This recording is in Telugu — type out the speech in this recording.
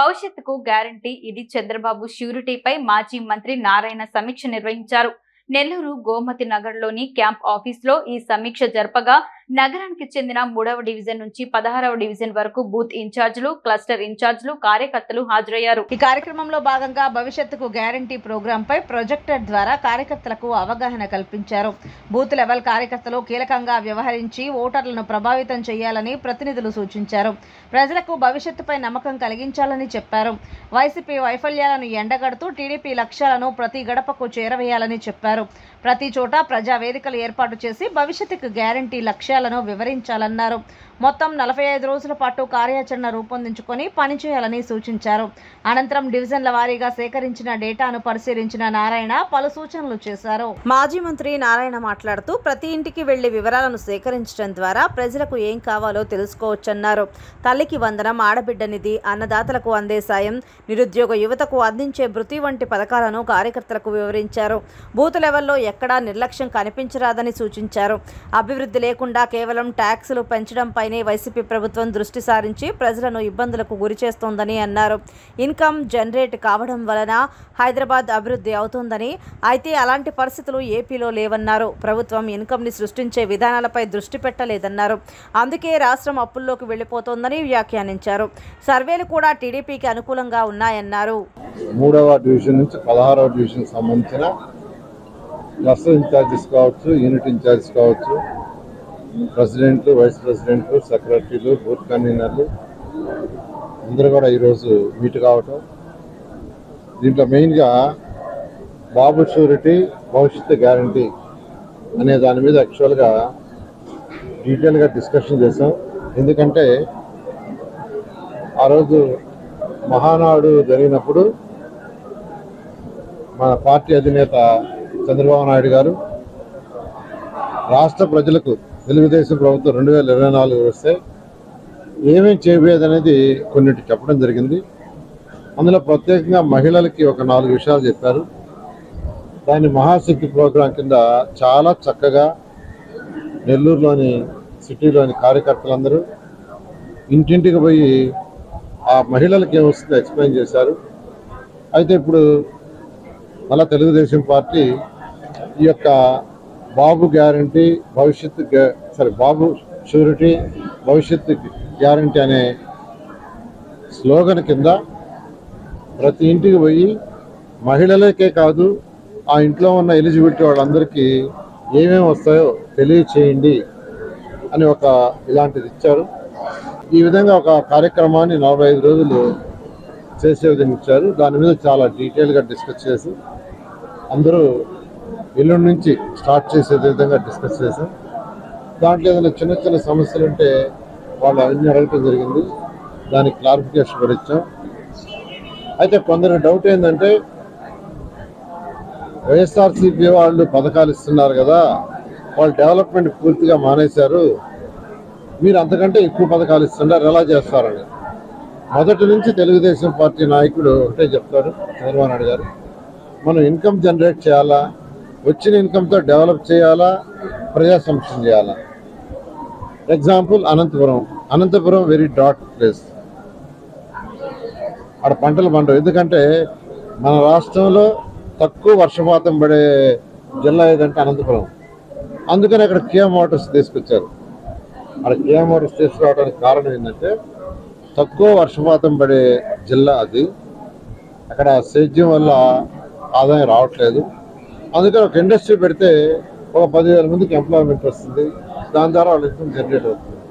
భవిష్యత్తుకు గ్యారంటీ ఇది చంద్రబాబు ష్యూరిటీపై మాజీ మంత్రి నారాయణ సమీక్ష నిర్వహించారు. నెల్లూరు గోమతి నగర్లోని క్యాంప్ ఆఫీస్లో ఈ సమీక్ష జరపగా నగరానికి చెందిన 3వ డివిజన్ నుంచి 16వ డివిజన్ వరకు బూత్ ఇన్ఛార్జీలు, క్లస్టర్ ఇన్ఛార్జీలు, కార్యకర్తలు హాజరయ్యారు. ఈ కార్యక్రమంలో భాగంగా భవిష్యత్తుకు గ్యారంటీ ప్రోగ్రామ్ పై ప్రొజెక్టర్ ద్వారా కార్యకర్తలకు అవగాహన కల్పించారు. బూత్ లెవెల్ కార్యకర్తలు కీలకంగా వ్యవహరించి ఓటర్లను ప్రభావితం చేయాలని ప్రతినిధులు సూచించారు. ప్రజలకు భవిష్యత్తుపై నమ్మకం కలిగించాలని చెప్పారు. వైసీపీ వైఫల్యాలను ఎండగడుతూ టీడీపీ లక్ష్యాలను ప్రతి గడపకు చేరవేయాలని చెప్పారు. ప్రతి చోట ప్రజావేదికలు ఏర్పాటు చేసి భవిష్యత్తుకు గ్యారంటీ లక్ష్యాలను వివరించాలన్నారు. మొత్తం 45 రోజుల పాటు కార్యాచరణ రూపొందించుకొని పనిచేయాలని సూచించారు. అనంతరం డివిజన్ల వారీగా సేకరించిన డేటాను పరిశీలించిన నారాయణ పలు సూచనలు చేశారు. మాజీ మంత్రి నారాయణ మాట్లాడుతూ ప్రతి ఇంటికి వెళ్లి వివరాలను సేకరించడం ద్వారా ప్రజలకు ఏం కావాలో తెలుసుకోవచ్చన్నారు. తల్లికి వందనం, ఆడబిడ్డ నిధి, అన్నదాతలకు అందే సాయం, నిరుద్యోగ యువతకు అందించే భృతి వంటి పథకాలను కార్యకర్తలకు వివరించారు. బూత్ లెవెల్లో ఎక్కడా నిర్లక్ష్యం కనిపించరాదని సూచించారు. అభివృద్ధి లేకుండా కేవలం ట్యాక్సులు పెంచడంపైనే వైసీపీ ప్రభుత్వం దృష్టి సారించి ప్రజలను ఇబ్బందులకు గురి చేస్తోందని అన్నారు. ఇన్కమ్ జనరేట్ కావడం వలన హైదరాబాద్ అభివృద్ధి అవుతుందని, అయితే అలాంటి పరిస్థితులు ఏపీలో లేవన్నారు. ప్రభుత్వం ఇన్కమ్ని సృష్టించే విధానాలపై దృష్టి పెట్టలేదన్నారు. అందుకే రాష్ట్రం అప్పుల్లోకి వెళ్ళిపోతోందని వ్యాఖ్యానించారు. సర్వేలు కూడా టీడీపీకి అనుకూలంగా ఉన్నాయన్నారు. 3వ డివిజన్ నుంచి 16వ డివిజన్ సంబంధించిన క్లస్టర్ ఇన్ఛార్జెస్ కావచ్చు, యూనిట్ ఇన్ఛార్జెస్ కావచ్చు, ప్రెసిడెంట్లు, వైస్ ప్రెసిడెంట్లు, సెక్రటరీలు, బోర్డు కన్వీనర్లు అందరూ కూడా ఈరోజు మీట్ కావటం. దీంట్లో మెయిన్గా బాబు షూరిటీ, భవిష్యత్తు గ్యారంటీ అనే దాని మీద యాక్చువల్గా డీటెయిల్గా డిస్కషన్ చేశాం. ఎందుకంటే ఆ రోజు మహానాడు జరిగినప్పుడు మన పార్టీ అధినేత చంద్రబాబు నాయుడు గారు రాష్ట్ర ప్రజలకు తెలుగుదేశం ప్రభుత్వం 2024 వస్తే ఏమేమి చేయబోయేదనేది కొన్నిటి చెప్పడం జరిగింది. అందులో ప్రత్యేకంగా మహిళలకి ఒక 4 విషయాలు చెప్పారు. దాన్ని మహాశక్తి ప్రోగ్రాం కింద చాలా చక్కగా నెల్లూరులోని సిటీలోని కార్యకర్తలందరూ ఇంటింటికి పోయి ఆ మహిళలకి ఏమొస్తుందో ఎక్స్ప్లెయిన్ చేశారు. అయితే ఇప్పుడు మళ్ళా తెలుగుదేశం పార్టీ ఈ యొక్క బాబు గ్యారంటీ, భవిష్యత్తు బాబు షూరిటీ, భవిష్యత్తు గ్యారంటీ అనే స్లోగన్ కింద ప్రతి ఇంటికి పోయి మహిళలకే కాదు ఆ ఇంట్లో ఉన్న ఎలిజిబిలిటీ వాళ్ళందరికీ ఏమేమి వస్తాయో తెలియచేయండి అని ఒక ఇలాంటిది ఇచ్చారు. ఈ విధంగా ఒక కార్యక్రమాన్ని 45 రోజులు చేసే విధంగా ఇచ్చారు. దాని మీద చాలా డీటెయిల్గా డిస్కస్ చేసి అందరూ ఎల్లుండి నుంచి స్టార్ట్ చేసే విధంగా డిస్కస్ చేశాం. దాంట్లో ఏదైనా చిన్న చిన్న సమస్యలు ఉంటే వాళ్ళు అవన్నీ అడగటం జరిగింది. దానికి క్లారిఫికేషన్ కూడా ఇచ్చాం. అయితే కొందరు డౌట్ ఏంటంటే వైఎస్ఆర్సీపీ వాళ్ళు పథకాలు ఇస్తున్నారు కదా, వాళ్ళు డెవలప్మెంట్ పూర్తిగా మానేశారు, మీరు అంతకంటే ఎక్కువ పథకాలు ఇస్తున్నారు, ఎలా చేస్తారని. మొదటి నుంచి తెలుగుదేశం పార్టీ నాయకుడు ఒకటే చెప్తారు చంద్రబాబు నాయుడు గారు, మనం ఇన్కమ్ జనరేట్ చేయాలా, వచ్చిన ఇన్కమ్తో డెవలప్ చేయాలా, ప్రజా సంక్షేమం చేయాలా. Example Anantapuram very dot place. అక్కడ పంటలు పండవు. ఎందుకంటే మన రాష్ట్రంలో తక్కువ వర్షపాతం పడే జిల్లా ఏదంటే అనంతపురం. అందుకని అక్కడ కియా మోటార్స్ తీసుకొచ్చారు. అక్కడ కియా మోటార్స్ తీసుకురావడానికి కారణం ఏంటంటే తక్కువ వర్షపాతం పడే జిల్లా అది. అక్కడ సేద్యం వల్ల ఆదాయం రావట్లేదు. అందుకని ఒక ఇండస్ట్రీ పెడితే ఒక 10,000 మందికి ఎంప్లాయ్మెంట్ వస్తుంది. దాని ద్వారా వాళ్ళ ఇన్కమ్ జనరేట్ అవుతుంది.